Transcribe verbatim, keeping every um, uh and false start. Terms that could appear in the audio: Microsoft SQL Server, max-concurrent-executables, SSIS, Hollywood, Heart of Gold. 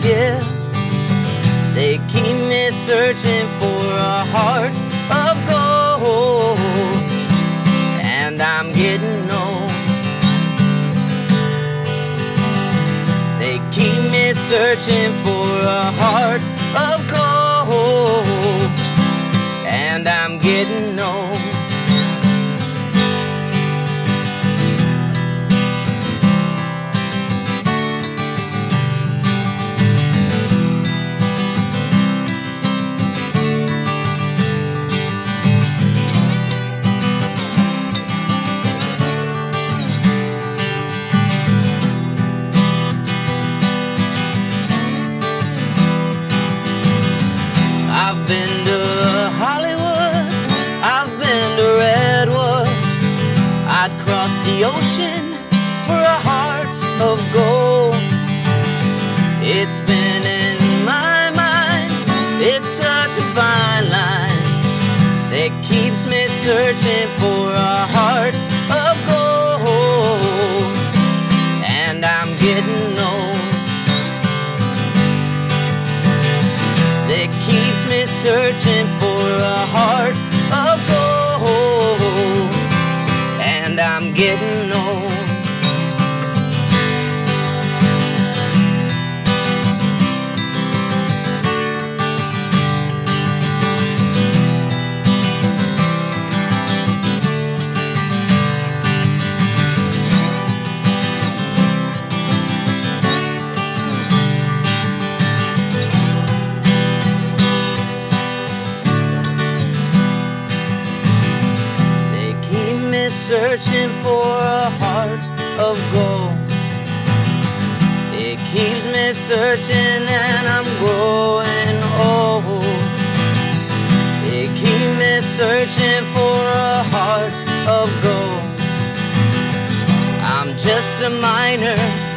forgive. They keep me searching for a heart of gold, and I'm getting old. They keep me searching for a heart of gold, and I'm getting old. I've been to Hollywood, I've been to Redwood. I'd cross the ocean for a heart of gold. It's been in my mind, it's such a fine line that keeps me searching for a heart of gold, and I'm getting old. That keeps me searching for a heart of gold, and I'm getting old. Searching for a heart of gold. It keeps me searching, and I'm growing old. It keeps me searching for a heart of gold. I'm just a miner.